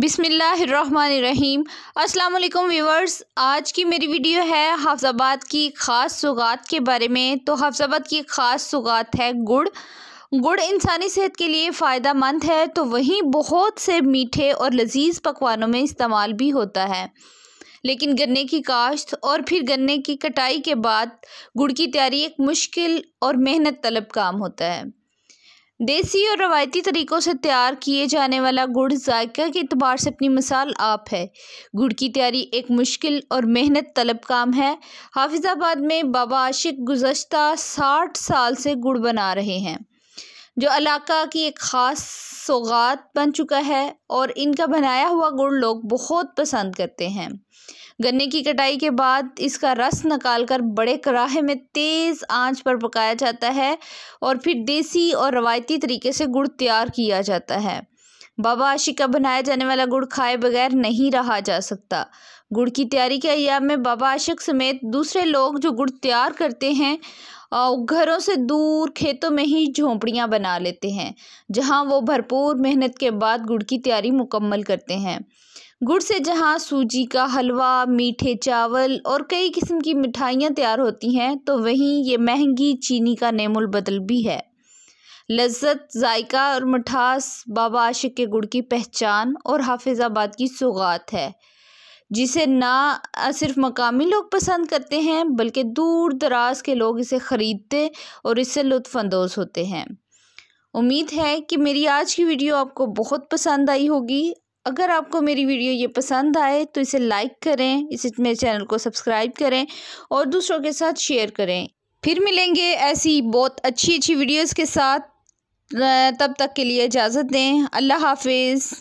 बिस्मिल्लाहिर्रहमानिर्रहीम। अस्सलाम वालेकुम व्यूवर्स, आज की मेरी वीडियो है हाफिजाबाद की ख़ास सुगात के बारे में। तो हाफिजाबाद की ख़ास सुगात है गुड़। गुड़ इंसानी सेहत के लिए फ़ायदा मंद है, तो वहीं बहुत से मीठे और लजीज पकवानों में इस्तेमाल भी होता है। लेकिन गन्ने की काश्त और फिर गन्ने की कटाई के बाद गुड़ की तैयारी एक मुश्किल और मेहनत तलब काम होता है। देसी और रवायती तरीक़ों से तैयार किए जाने वाला गुड़ जायका के अतबार से अपनी मिसाल आप है। गुड़ की तैयारी एक मुश्किल और मेहनत तलब काम है। हाफिजाबाद में बाबा आशिक गुज़श्ता 60 साल से गुड़ बना रहे हैं, जो इलाका की एक ख़ास सौगात बन चुका है और इनका बनाया हुआ गुड़ लोग बहुत पसंद करते हैं। गन्ने की कटाई के बाद इसका रस निकालकर बड़े कड़ाहे में तेज़ आंच पर पकाया जाता है और फिर देसी और रवायती तरीके से गुड़ तैयार किया जाता है। बाबा आशिक का बनाया जाने वाला गुड़ खाए बगैर नहीं रहा जा सकता। गुड़ की तैयारी के अयाम में बाबा आशिक समेत दूसरे लोग जो गुड़ तैयार करते हैं और घरों से दूर खेतों में ही झोंपड़ियां बना लेते हैं, जहां वो भरपूर मेहनत के बाद गुड़ की तैयारी मुकम्मल करते हैं। गुड़ से जहां सूजी का हलवा, मीठे चावल और कई किस्म की मिठाइयां तैयार होती हैं, तो वहीं ये महंगी चीनी का नेमुल बदल भी है। लज्जत, जायका और मिठास बाबा आशिक के गुड़ की पहचान और हाफिजाबाद की सौगात है, जिसे ना सिर्फ मकामी लोग पसंद करते हैं बल्कि दूर दराज के लोग इसे ख़रीदते और इससे लुत्फ़अंदोज़ होते हैं। उम्मीद है कि मेरी आज की वीडियो आपको बहुत पसंद आई होगी। अगर आपको मेरी वीडियो ये पसंद आए तो इसे लाइक करें, इसे मेरे चैनल को सब्सक्राइब करें और दूसरों के साथ शेयर करें। फिर मिलेंगे ऐसी बहुत अच्छी वीडियोज़ के साथ। तब तक के लिए इजाज़त दें। अल्लाह हाफिज़।